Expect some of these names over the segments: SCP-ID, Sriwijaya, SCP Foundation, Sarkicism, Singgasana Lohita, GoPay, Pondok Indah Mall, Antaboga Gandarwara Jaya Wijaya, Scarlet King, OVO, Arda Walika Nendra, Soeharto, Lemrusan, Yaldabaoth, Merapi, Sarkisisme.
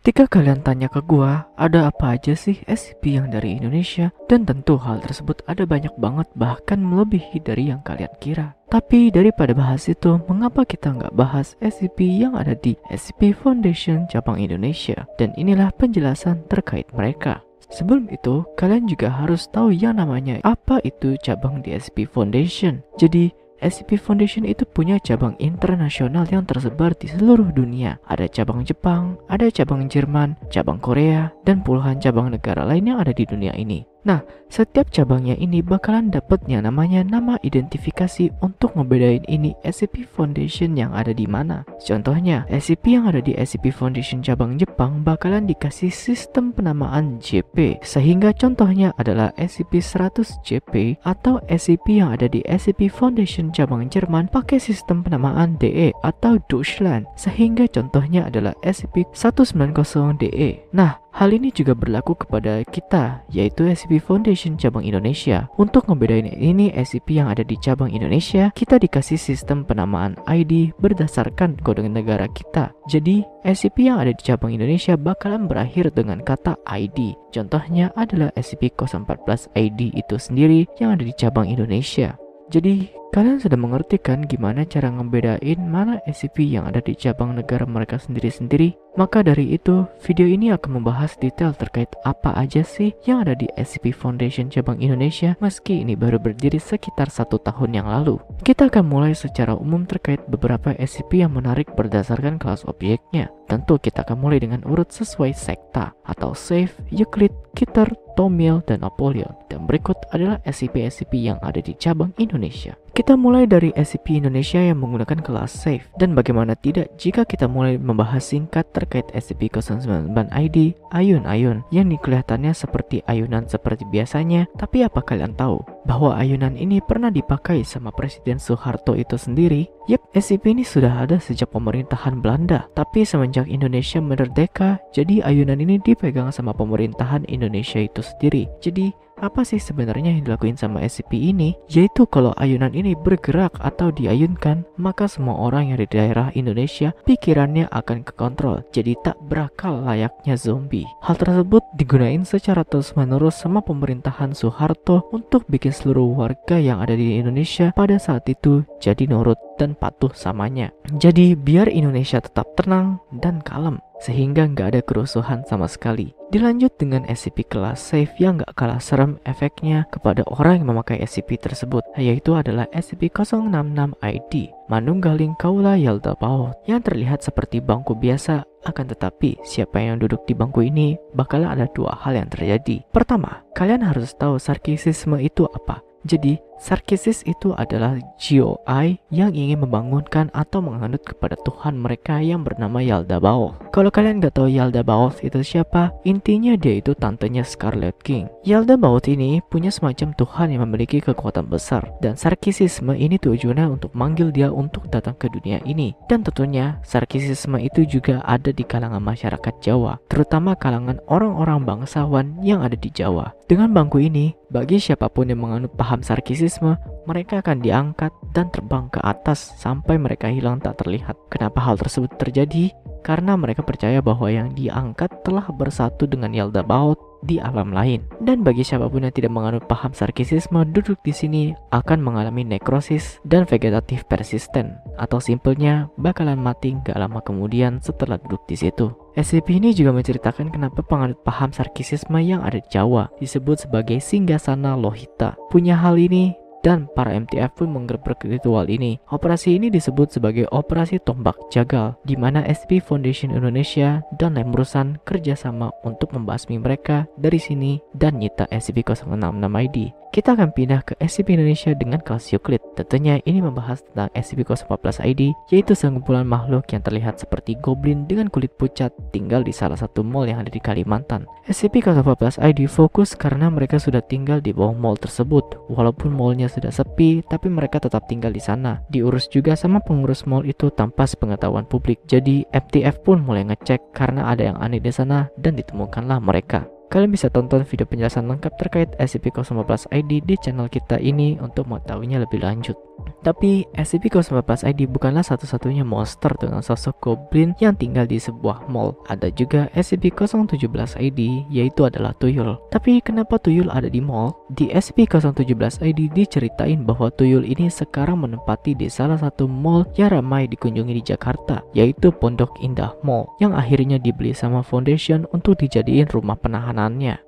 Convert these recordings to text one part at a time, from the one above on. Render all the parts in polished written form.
Ketika kalian tanya ke gua, ada apa aja sih SCP yang dari Indonesia? Dan tentu hal tersebut ada banyak banget, bahkan melebihi dari yang kalian kira. Tapi daripada bahas itu, mengapa kita nggak bahas SCP yang ada di SCP Foundation cabang Indonesia? Dan inilah penjelasan terkait mereka. Sebelum itu, kalian juga harus tahu yang namanya apa itu cabang di SCP Foundation. Jadi, SCP Foundation itu punya cabang internasional yang tersebar di seluruh dunia. Ada cabang Jepang, ada cabang Jerman, cabang Korea, dan puluhan cabang negara lain yang ada di dunia ini. Nah, setiap cabangnya ini bakalan dapatnya namanya nama identifikasi untuk ngebedain ini SCP Foundation yang ada di mana. Contohnya, SCP yang ada di SCP Foundation cabang Jepang bakalan dikasih sistem penamaan JP, sehingga contohnya adalah SCP-100 JP, atau SCP yang ada di SCP Foundation cabang Jerman pakai sistem penamaan DE atau Deutschland, sehingga contohnya adalah SCP-190 DE. Nah, hal ini juga berlaku kepada kita, yaitu SCP Foundation cabang Indonesia. Untuk ngebedain ini SCP yang ada di cabang Indonesia, kita dikasih sistem penamaan ID berdasarkan kode negara kita. Jadi, SCP yang ada di cabang Indonesia bakalan berakhir dengan kata ID. Contohnya adalah SCP-014 ID itu sendiri yang ada di cabang Indonesia. Jadi, kalian sudah mengerti kan gimana cara ngebedain mana SCP yang ada di cabang negara mereka sendiri-sendiri? Maka dari itu, video ini akan membahas detail terkait apa aja sih yang ada di SCP Foundation cabang Indonesia, meski ini baru berdiri sekitar 1 tahun yang lalu. Kita akan mulai secara umum terkait beberapa SCP yang menarik berdasarkan kelas objeknya. Tentu kita akan mulai dengan urut sesuai sekta, atau Safe, Euclid, Keter, Tomil, dan Napoleon. Dan berikut adalah SCP-SCP yang ada di cabang Indonesia. Kita mulai dari SCP Indonesia yang menggunakan kelas Safe, dan bagaimana tidak jika kita mulai membahas singkat terkait SCP-099 ID, Ayun-Ayun, yang kelihatannya seperti ayunan seperti biasanya. Tapi apa kalian tahu bahwa ayunan ini pernah dipakai sama Presiden Soeharto itu sendiri? Yap, SCP ini sudah ada sejak pemerintahan Belanda, tapi semenjak Indonesia merdeka, jadi ayunan ini dipegang sama pemerintahan Indonesia itu sendiri. Jadi, apa sih sebenarnya yang dilakuin sama SCP ini? Yaitu kalau ayunan ini bergerak atau diayunkan, maka semua orang yang di daerah Indonesia pikirannya akan kekontrol, jadi tak berakal layaknya zombie. Hal tersebut digunain secara terus-menerus sama pemerintahan Soeharto untuk bikin seluruh warga yang ada di Indonesia pada saat itu jadi nurut dan patuh samanya. Jadi biar Indonesia tetap tenang dan kalem, sehingga nggak ada kerusuhan sama sekali. Dilanjut dengan SCP kelas Safe yang nggak kalah serem efeknya kepada orang yang memakai SCP tersebut, yaitu adalah SCP-066-ID, Manunggaling Kaula Yaldabaoth, yang terlihat seperti bangku biasa. Akan tetapi, siapa yang duduk di bangku ini, bakalan ada 2 hal yang terjadi. Pertama, kalian harus tahu sarkisisme itu apa. Jadi, sarkisis itu adalah GOI yang ingin membangunkan atau menganut kepada Tuhan mereka yang bernama Yaldabaoth. Kalau kalian nggak tahu Yaldabaoth itu siapa, intinya dia itu tantenya Scarlet King. Yaldabaoth ini punya semacam Tuhan yang memiliki kekuatan besar, dan sarkisisme ini tujuannya untuk manggil dia untuk datang ke dunia ini. Dan tentunya sarkisisme itu juga ada di kalangan masyarakat Jawa, terutama kalangan orang-orang bangsawan yang ada di Jawa. Dengan bangku ini, bagi siapapun yang menganut paham sarkisisme, mereka akan diangkat dan terbang ke atas sampai mereka hilang tak terlihat. Kenapa hal tersebut terjadi? Karena mereka percaya bahwa yang diangkat telah bersatu dengan Yaldabaoth di alam lain. Dan bagi siapapun yang tidak menganut paham sarkisisme duduk di sini akan mengalami nekrosis dan vegetatif persisten, atau simpelnya bakalan mati gak lama kemudian setelah duduk di situ. SCP ini juga menceritakan kenapa penganut paham sarkisisme yang ada di Jawa disebut sebagai Singgasana Lohita. Punya hal ini, dan para MTF pun menggerbek ritual ini. Operasi ini disebut sebagai Operasi Tombak Jagal, di mana SCP Foundation Indonesia dan Lemrusan kerjasama untuk membasmi mereka dari sini dan nyita SCP-066-ID. Kita akan pindah ke SCP Indonesia dengan kelas Euclid. Tentunya ini membahas tentang SCP-014-ID, yaitu sekumpulan makhluk yang terlihat seperti goblin dengan kulit pucat tinggal di salah satu mall yang ada di Kalimantan. SCP-014-ID fokus karena mereka sudah tinggal di bawah mall tersebut. Walaupun mallnya sudah sepi, tapi mereka tetap tinggal di sana. Diurus juga sama pengurus mall itu tanpa sepengetahuan publik. Jadi MTF pun mulai ngecek karena ada yang aneh di sana, dan ditemukanlah mereka. Kalian bisa tonton video penjelasan lengkap terkait SCP-015-ID di channel kita ini untuk mengetahuinya lebih lanjut. Tapi SCP-015-ID bukanlah satu-satunya monster dengan sosok goblin yang tinggal di sebuah mall. Ada juga SCP-017-ID, yaitu adalah tuyul. Tapi kenapa tuyul ada di mall? Di SCP-017-ID diceritain bahwa tuyul ini sekarang menempati di salah satu mall yang ramai dikunjungi di Jakarta, yaitu Pondok Indah Mall, yang akhirnya dibeli sama Foundation untuk dijadiin rumah penahanan.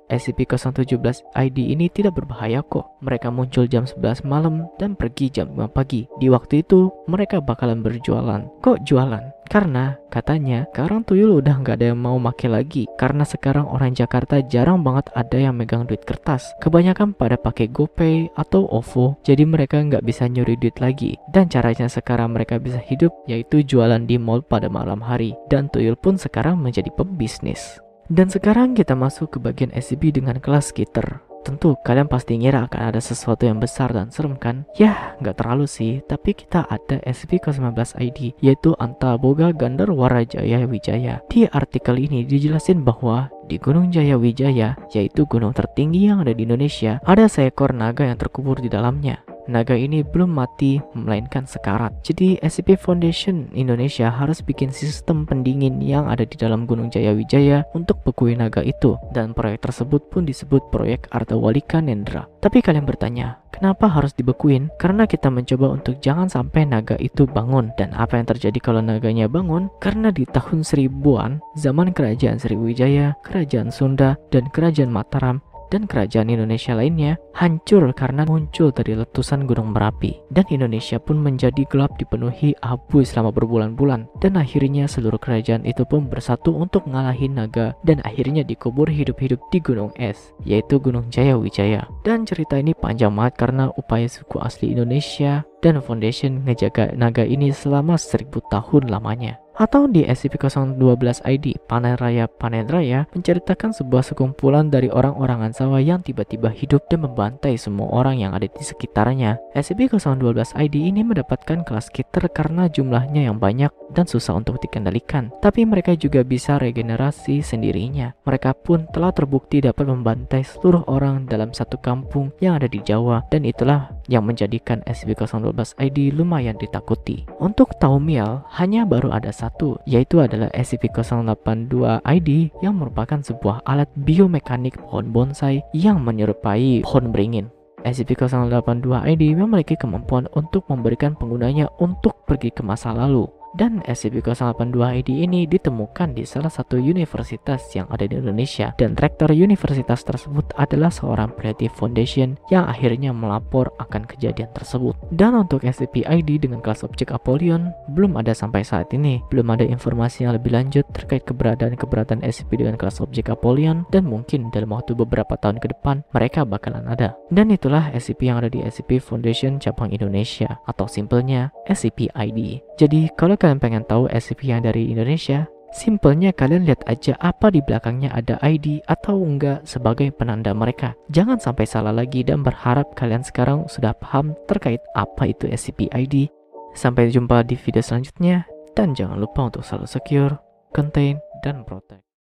SCP-017-ID ini tidak berbahaya kok. Mereka muncul jam 11 malam dan pergi jam 5 pagi. Di waktu itu, mereka bakalan berjualan. Kok jualan? Karena katanya sekarang tuyul udah nggak ada yang mau make lagi, karena sekarang orang Jakarta jarang banget ada yang megang duit kertas, kebanyakan pada pakai GoPay atau OVO, jadi mereka nggak bisa nyuri duit lagi. Dan caranya sekarang mereka bisa hidup yaitu jualan di mall pada malam hari, dan tuyul pun sekarang menjadi pembisnis. Dan sekarang kita masuk ke bagian SCP dengan kelas skater. Tentu kalian pasti ngira akan ada sesuatu yang besar dan serem kan? Yah, nggak terlalu sih, tapi kita ada SCP-019-ID, yaitu Antaboga Gandarwara Jaya Wijaya. Di artikel ini dijelasin bahwa di Gunung Jaya Wijaya, yaitu gunung tertinggi yang ada di Indonesia, ada seekor naga yang terkubur di dalamnya. Naga ini belum mati, melainkan sekarat. Jadi SCP Foundation Indonesia harus bikin sistem pendingin yang ada di dalam Gunung Jaya Wijaya untuk bekuin naga itu. Dan proyek tersebut pun disebut proyek Arda Walika Nendra. Tapi kalian bertanya, kenapa harus dibekuin? Karena kita mencoba untuk jangan sampai naga itu bangun. Dan apa yang terjadi kalau naganya bangun? Karena di tahun 1000-an, zaman kerajaan Sriwijaya, kerajaan Sunda, dan kerajaan Mataram, dan kerajaan Indonesia lainnya hancur karena muncul dari letusan Gunung Merapi, dan Indonesia pun menjadi gelap dipenuhi abu selama berbulan-bulan, dan akhirnya seluruh kerajaan itu pun bersatu untuk ngalahin naga, dan akhirnya dikubur hidup-hidup di gunung es, yaitu Gunung Jaya Wijaya. Dan cerita ini panjang banget karena upaya suku asli Indonesia dan Foundation ngejaga naga ini selama 1000 tahun lamanya. Atau di SCP-012-ID, Panen Raya menceritakan sebuah sekumpulan dari orang-orangan sawah yang tiba-tiba hidup dan membantai semua orang yang ada di sekitarnya. SCP-012-ID ini mendapatkan kelas skater karena jumlahnya yang banyak dan susah untuk dikendalikan. Tapi mereka juga bisa regenerasi sendirinya. Mereka pun telah terbukti dapat membantai seluruh orang dalam satu kampung yang ada di Jawa, dan itulah yang menjadikan SCP-012-ID lumayan ditakuti. Untuk taumiel, hanya baru ada satu, yaitu adalah SCP-082-ID yang merupakan sebuah alat biomekanik pohon bonsai yang menyerupai pohon beringin. SCP-082-ID memiliki kemampuan untuk memberikan penggunanya untuk pergi ke masa lalu. Dan SCP-082-ID ini ditemukan di salah satu universitas yang ada di Indonesia, dan rektor universitas tersebut adalah seorang peneliti Foundation yang akhirnya melapor akan kejadian tersebut. Dan untuk SCP-ID dengan kelas objek Apollyon belum ada sampai saat ini. Belum ada informasi yang lebih lanjut terkait keberadaan SCP dengan kelas objek Apollyon, dan mungkin dalam waktu beberapa tahun ke depan mereka bakalan ada. Dan itulah SCP yang ada di SCP Foundation cabang Indonesia, atau simpelnya SCP-ID. Jadi kalau kalian pengen tahu SCP yang dari Indonesia, simpelnya kalian lihat aja apa di belakangnya ada ID atau enggak sebagai penanda mereka. Jangan sampai salah lagi, dan berharap kalian sekarang sudah paham terkait apa itu SCP-ID. Sampai jumpa di video selanjutnya, dan jangan lupa untuk selalu secure, contain, dan protect.